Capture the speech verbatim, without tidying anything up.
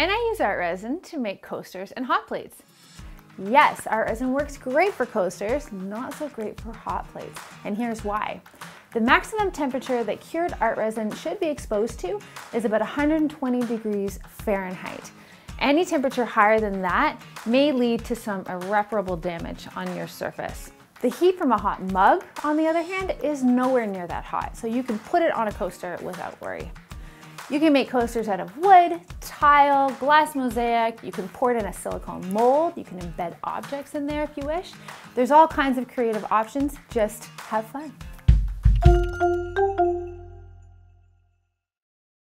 Can I use ArtResin to make coasters and hot plates? Yes, ArtResin works great for coasters, not so great for hot plates. And here's why. The maximum temperature that cured ArtResin should be exposed to is about one hundred twenty degrees Fahrenheit. Any temperature higher than that may lead to some irreparable damage on your surface. The heat from a hot mug, on the other hand, is nowhere near that hot, so you can put it on a coaster without worry. You can make coasters out of wood, tile, glass mosaic. You can pour it in a silicone mold. You can embed objects in there if you wish. There's all kinds of creative options. Just have fun.